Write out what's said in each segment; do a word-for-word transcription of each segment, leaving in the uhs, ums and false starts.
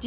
Do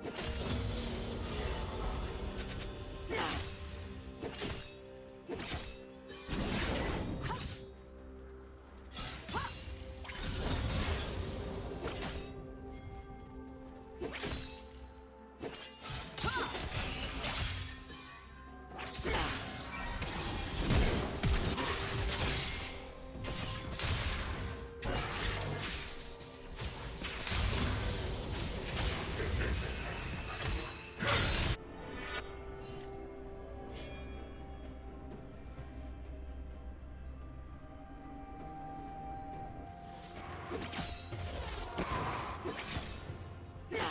Yeah.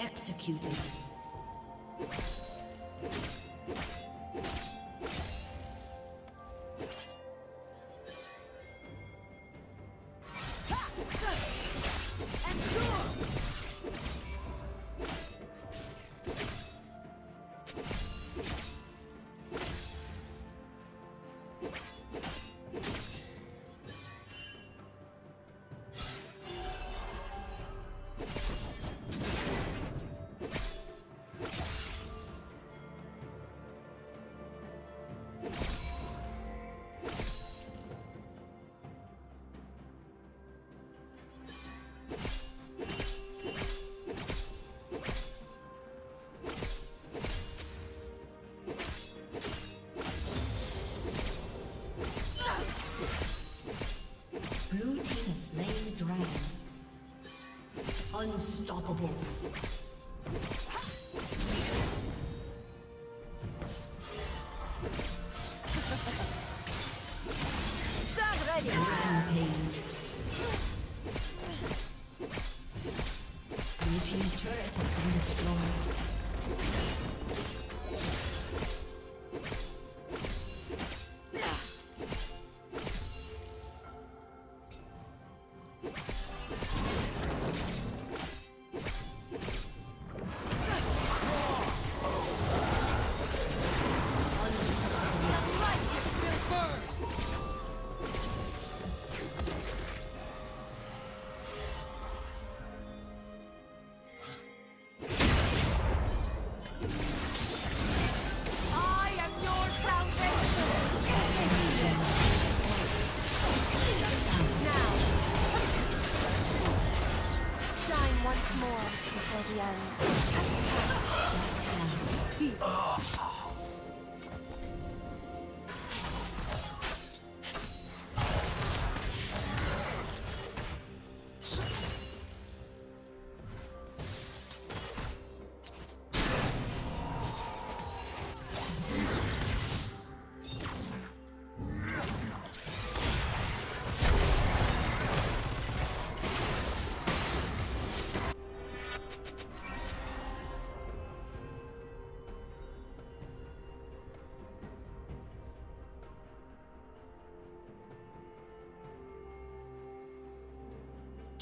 Executed. Unstoppable. Rampage. Blue team's turret has been destroyed.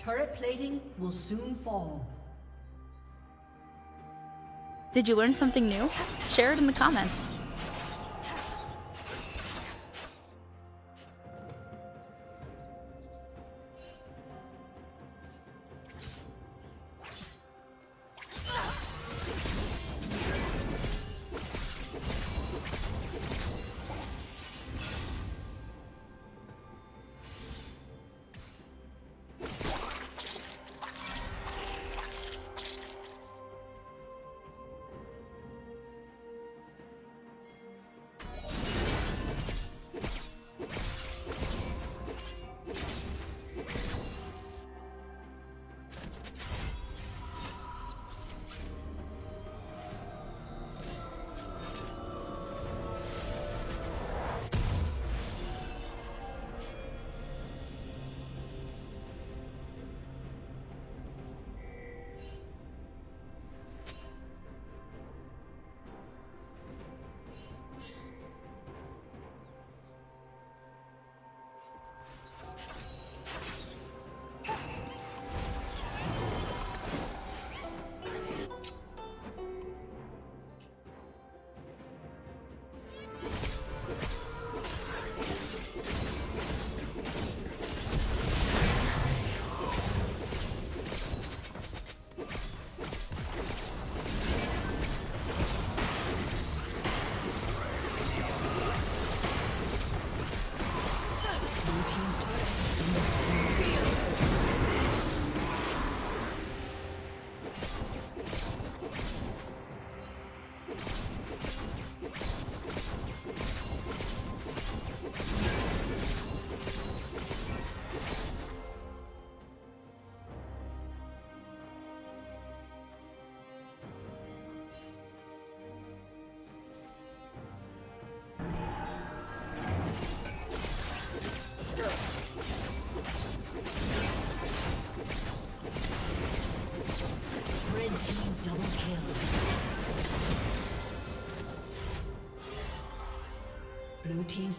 Turret plating will soon fall. Did you learn something new? Share it in the comments. Blue team's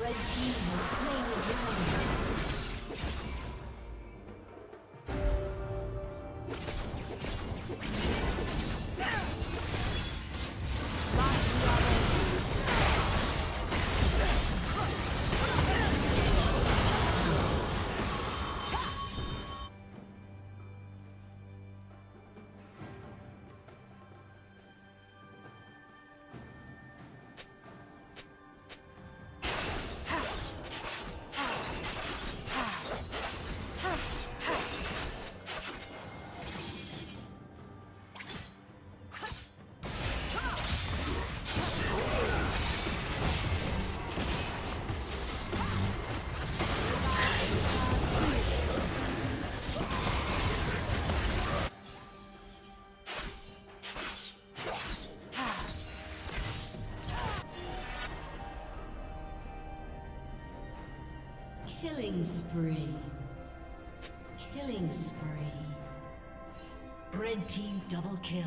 Red team has slain the killing spree. Killing spree. Red team double kill.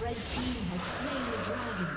Red team has slain the dragon.